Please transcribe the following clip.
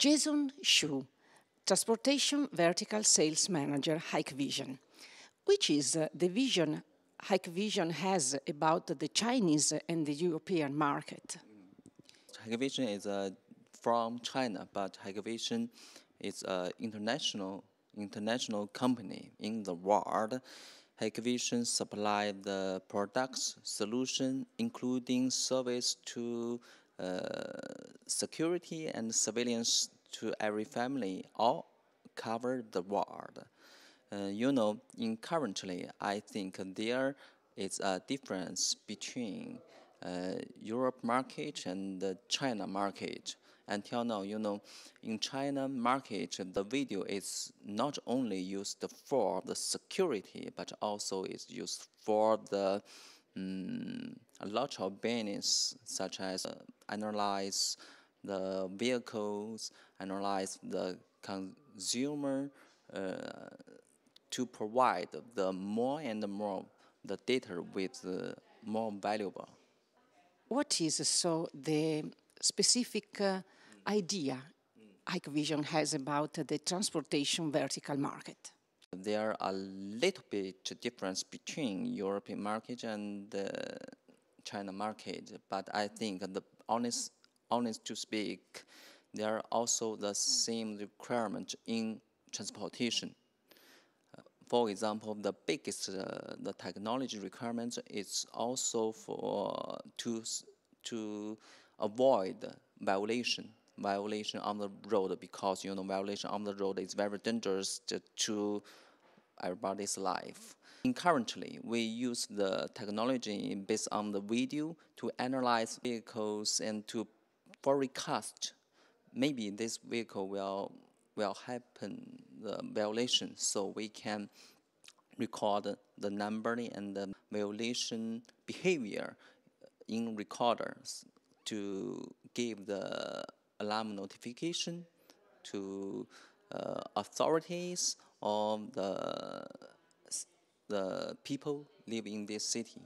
Jaysion Shu, Transportation Vertical Sales Manager, Hikvision, which is the vision Hikvision has about the Chinese and the European market. Hikvision is from China, but Hikvision is an international company in the world. Hikvision supplies the products, solution, including service to security and surveillance to every family, all cover the world. Currently, I think there is a difference between Europe market and the China market. Until now, in China market, the video is not only used for the security, but also is used for the a lot of business, such as analyze the vehicles, analyze the consumer, to provide the more and more the data with more valuable. What is so the specific idea Hikvision has about the transportation vertical market? There are a little bit difference between European market and China market, but I think the honest to speak, there are also the same requirement in transportation. For example, the biggest the technology requirement is also for to avoid violation on the road, because violation on the road is very dangerous to everybody's life. And currently, we use the technology based on the video to analyze vehicles and to forecast maybe this vehicle will happen the violation, so we can record the number and the violation behavior in recorders to give the alarm notification to authorities or the people living in this city.